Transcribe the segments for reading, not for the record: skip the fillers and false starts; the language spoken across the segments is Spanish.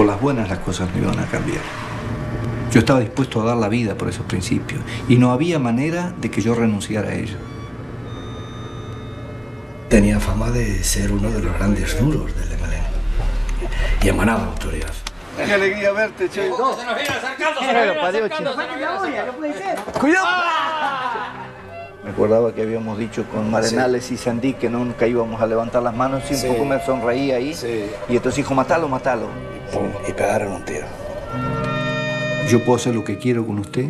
Por las buenas las cosas no iban a cambiar. Yo estaba dispuesto a dar la vida por esos principios y no había manera de que yo renunciara a ellos. Tenía fama de ser uno de los grandes duros del MLN y emanaba autoridad. ¡Qué alegría verte, Che! ¡Se nos viene acercando! ¡Cuidado! Me acordaba que habíamos dicho con Marenales y Sandy que nunca íbamos a levantar las manos, y un poco me sonreía ahí. Y entonces dijo, matalo, matalo. Y pegaron un tiro. Yo puedo hacer lo que quiero con usted.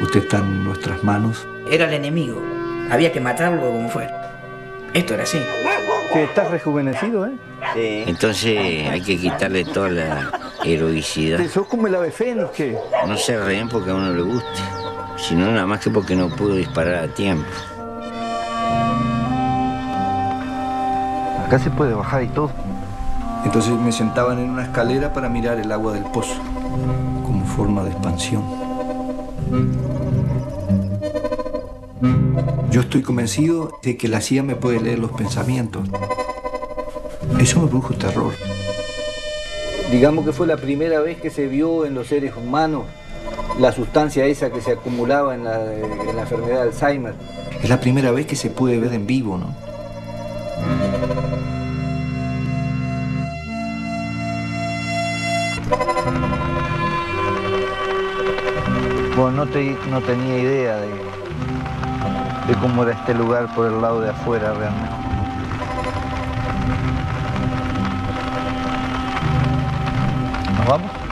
Usted está en nuestras manos. Era el enemigo. Había que matarlo como fuera. Esto era así. Que estás rejuvenecido, ¿eh? Sí. Entonces hay que quitarle toda la heroicidad. ¿Sos como el ave fénix, Che? No se reen porque a uno le guste, sino nada más que porque no pudo disparar a tiempo. Acá se puede bajar y todo. Entonces me sentaban en una escalera para mirar el agua del pozo, como forma de expansión. Yo estoy convencido de que la CIA me puede leer los pensamientos. Eso me produjo terror. Digamos que fue la primera vez que se vio en los seres humanos la sustancia esa que se acumulaba en la enfermedad de Alzheimer. Es la primera vez que se puede ver en vivo, ¿no? Bueno, no tenía idea de cómo era este lugar por el lado de afuera realmente. ¿Nos vamos?